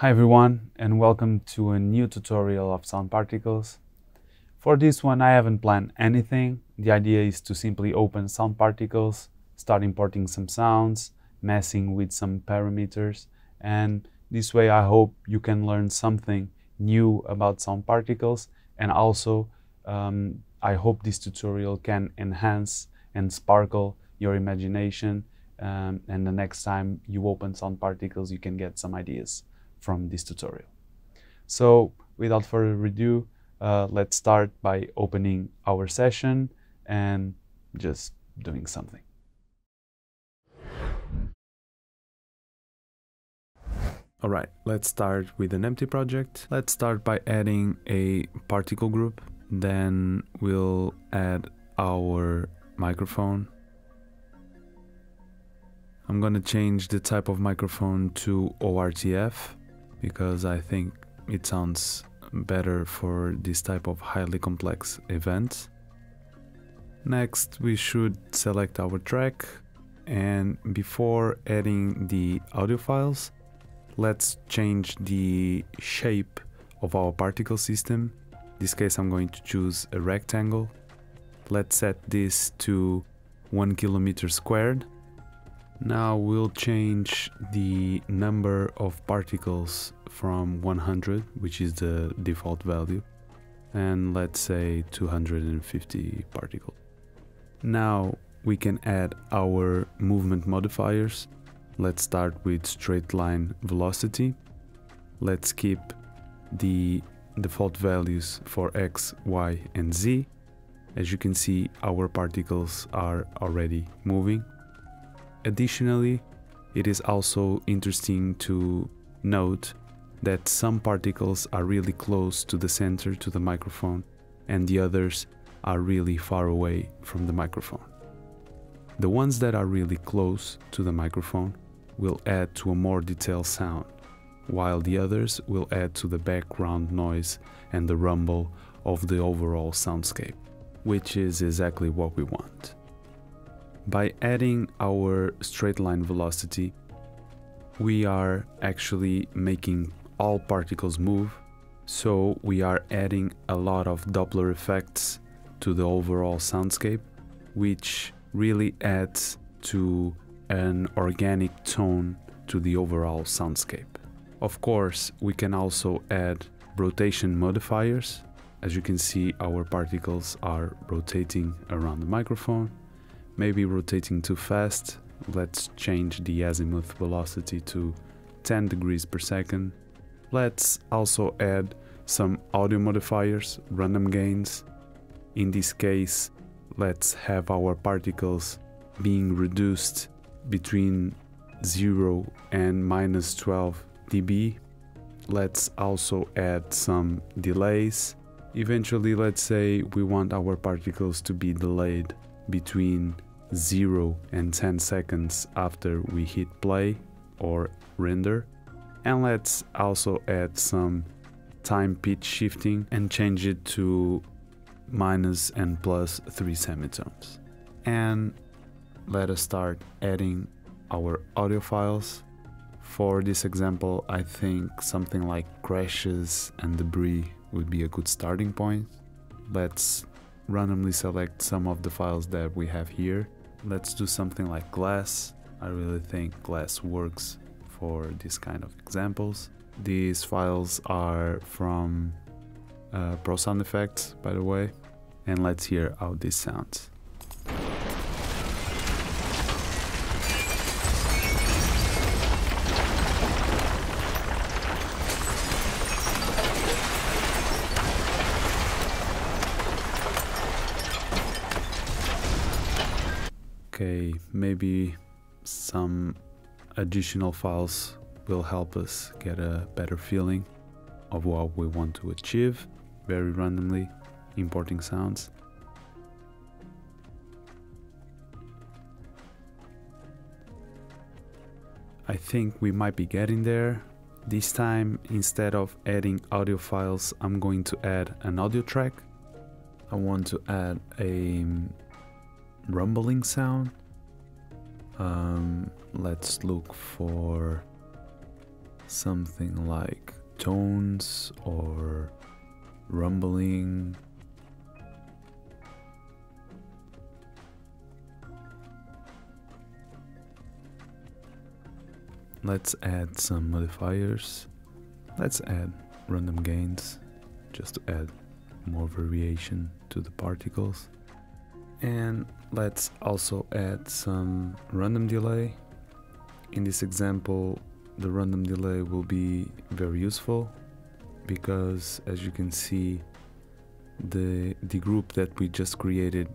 Hi everyone, and welcome to a new tutorial of Sound Particles. For this one I haven't planned anything. The idea is to simply open Sound Particles, start importing some sounds, messing with some parameters, and this way I hope you can learn something new about Sound Particles, and also I hope this tutorial can enhance and sparkle your imagination, and the next time you open Sound Particles you can get some ideas from this tutorial. So without further ado, let's start by opening our session and just doing something. All right, let's start with an empty project. Let's start by adding a particle group. Then we'll add our microphone. I'm gonna change the type of microphone to ORTF, because I think it sounds better for this type of highly complex events. Next, we should select our track, and before adding the audio files, let's change the shape of our particle system. In this case, I'm going to choose a rectangle. Let's set this to 1 km². Now we'll change the number of particles from 100, which is the default value, and let's say 250 particles. Now we can add our movement modifiers. Let's start with straight line velocity. Let's keep the default values for X, Y, and Z. As you can see, our particles are already moving. Additionally, it is also interesting to note that some particles are really close to the center, to the microphone, and the others are really far away from the microphone. The ones that are really close to the microphone will add to a more detailed sound, while the others will add to the background noise and the rumble of the overall soundscape, which is exactly what we want. By adding our straight line velocity, we are actually making all particles move, so we are adding a lot of Doppler effects to the overall soundscape, which really adds to an organic tone to the overall soundscape. Of course, we can also add rotation modifiers. As you can see, our particles are rotating around the microphone. Maybe rotating too fast, let's change the azimuth velocity to 10 degrees per second. Let's also add some audio modifiers, random gains. In this case, let's have our particles being reduced between 0 and -12 dB. Let's also add some delays. Eventually, let's say we want our particles to be delayed between 0 and 10 seconds after we hit play or render. And let's also add some time pitch shifting and change it to -and +3 semitones. And let us start adding our audio files. For this example, I think something like crashes and debris would be a good starting point. Let's randomly select some of the files that we have here. Let's do something like glass. I really think glass works for this kind of examples. These files are from Pro Sound Effects, by the way. And let's hear how this sounds. Okay, maybe some additional files will help us get a better feeling of what we want to achieve. Very randomly importing sounds. I think we might be getting there. This time, instead of adding audio files, I'm going to add an audio track. I want to add a rumbling sound. Let's look for something like tones or rumbling. Let's add some modifiers. Let's add random gains, just to add more variation to the particles. And let's also add some random delay. In this example, the random delay will be very useful because, as you can see, the group that we just created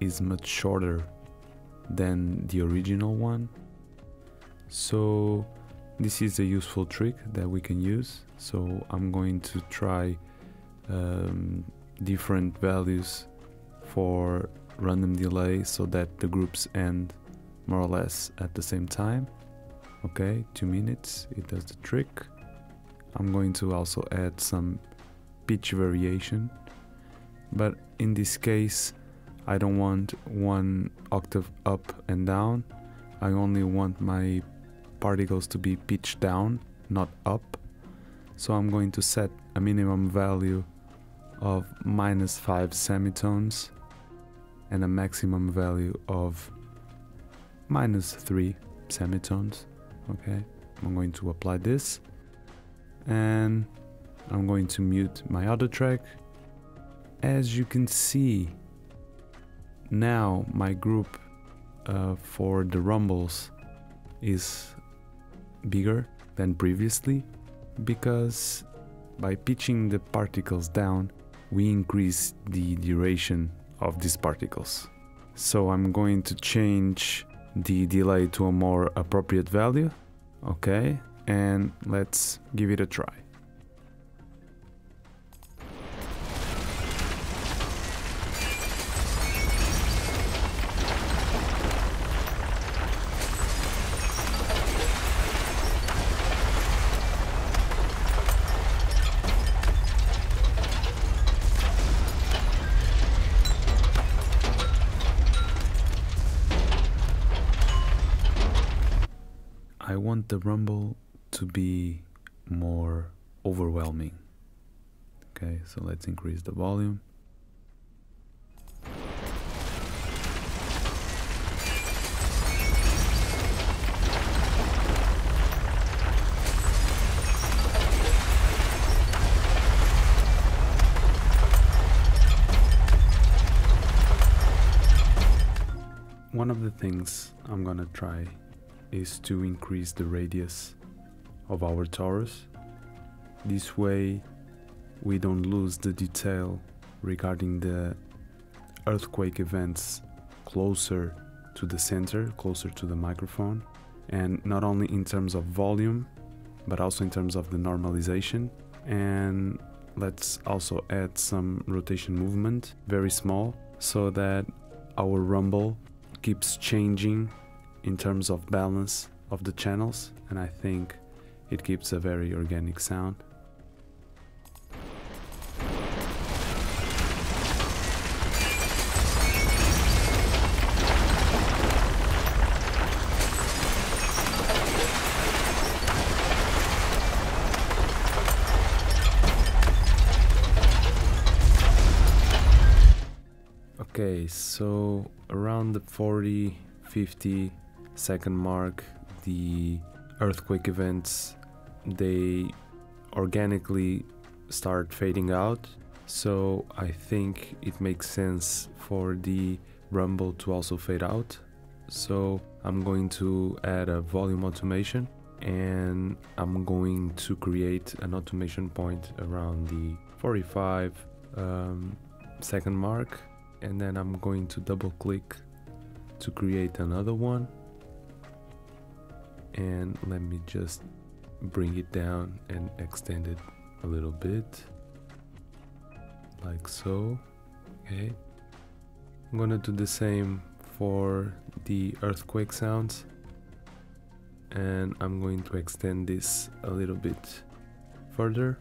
is much shorter than the original one. So this is a useful trick that we can use. So I'm going to try different values for random delay so that the groups end more or less at the same time. Okay, 2 minutes, it does the trick. I'm going to also add some pitch variation, but in this case I don't want one octave up and down. I only want my particles to be pitched down, not up. So I'm going to set a minimum value of -5 semitones and a maximum value of -3 semitones. Okay, I'm going to apply this, and I'm going to mute my other track. As you can see, now my group for the rumbles is bigger than previously, because by pitching the particles down we increase the duration of these particles. So I'm going to change the delay to a more appropriate value. Okay, and let's give it a try. I want the rumble to be more overwhelming. Okay, so let's increase the volume. One of the things I'm gonna try is to increase the radius of our torus. This way we don't lose the detail regarding the earthquake events closer to the center, closer to the microphone, and not only in terms of volume but also in terms of the normalization. And let's also add some rotation movement, very small, so that our rumble keeps changing in terms of balance of the channels, and I think it gives a very organic sound. Okay, so around the 40-50 second mark, the earthquake events, they organically start fading out. So I think it makes sense for the rumble to also fade out. So I'm going to add a volume automation, and I'm going to create an automation point around the 45 second mark, and then I'm going to double click to create another one. And let me just bring it down and extend it a little bit, like so. Okay, I'm gonna do the same for the earthquake sounds, and I'm going to extend this a little bit further.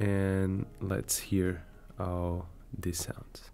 And let's hear how this sounds.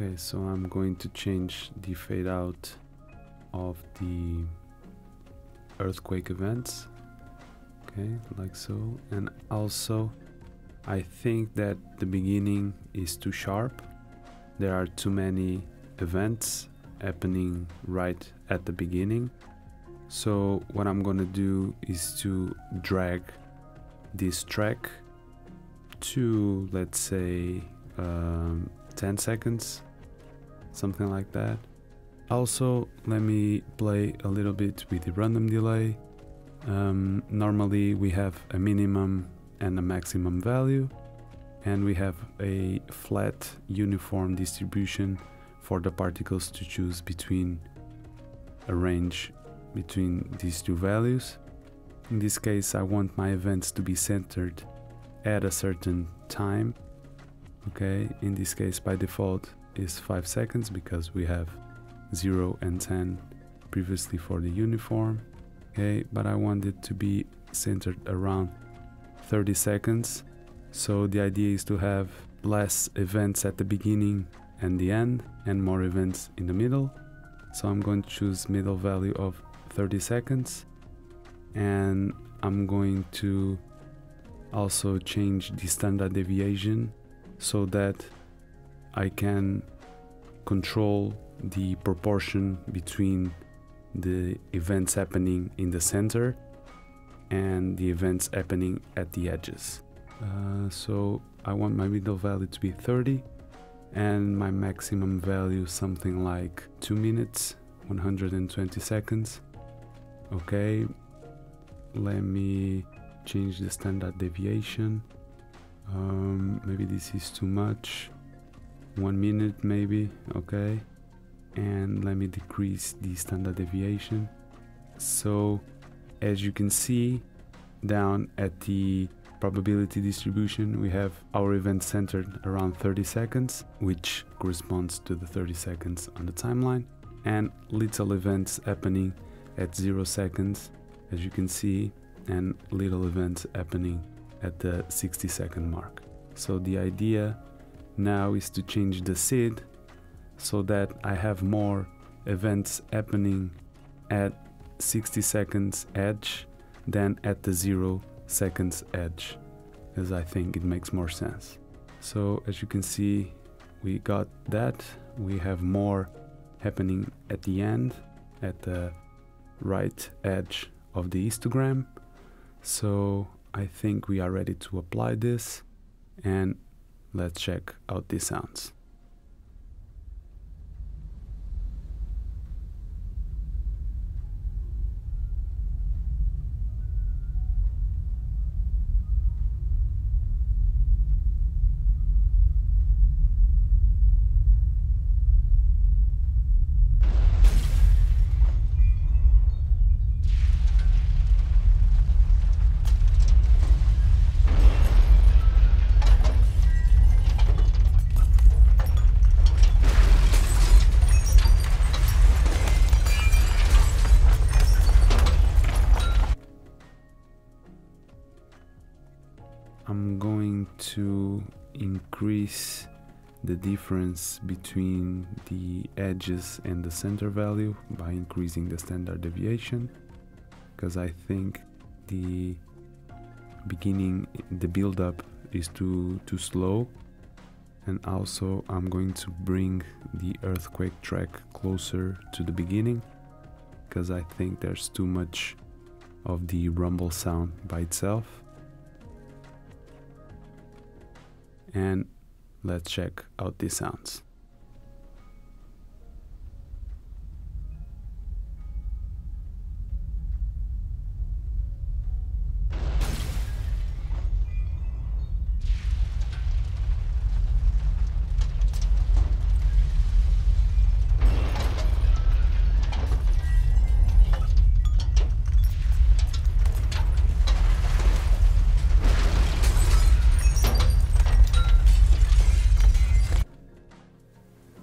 Okay, so I'm going to change the fade out of the earthquake events, okay, like so. And also I think that the beginning is too sharp. There are too many events happening right at the beginning. So what I'm gonna do is to drag this track to, let's say, 10 seconds, something like that. Also, let me play a little bit with the random delay. Normally we have a minimum and a maximum value, and we have a flat uniform distribution for the particles to choose between a range between these two values. In this case, I want my events to be centered at a certain time. Okay, in this case by default is 5 seconds because we have 0 and 10 previously for the uniform. Okay, but I want it to be centered around 30 seconds. So the idea is to have less events at the beginning and the end and more events in the middle. So I'm going to choose middle value of 30 seconds. And I'm going to also change the standard deviation so that I can control the proportion between the events happening in the center and the events happening at the edges. So I want my middle value to be 30 and my maximum value something like 2 minutes, 120 seconds. Okay, let me change the standard deviation. Maybe this is too much, 1 minute maybe, okay. And let me decrease the standard deviation. So as you can see, down at the probability distribution, we have our event centered around 30 seconds, which corresponds to the 30 seconds on the timeline, and little events happening at 0 seconds, as you can see, and little events happening at the 60-second mark. So the idea now is to change the seed so that I have more events happening at 60 seconds edge than at the 0 seconds edge, as I think it makes more sense. So as you can see, we got that. We have more happening at the end, at the right edge of the histogram. So I think we are ready to apply this, and let's check out these sounds. I'm going to increase the difference between the edges and the center value by increasing the standard deviation, because I think the beginning, the build-up is too slow. And also I'm going to bring the earthquake track closer to the beginning, because I think there's too much of the rumble sound by itself. And let's check out these sounds.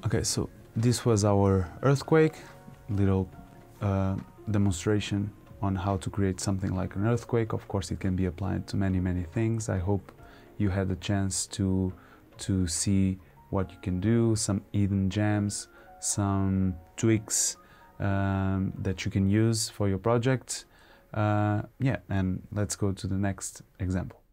Okay, so this was our earthquake, little demonstration on how to create something like an earthquake. Of course, it can be applied to many, many things. I hope you had a chance to see what you can do, some hidden gems, some tweaks that you can use for your project. Yeah, and let's go to the next example.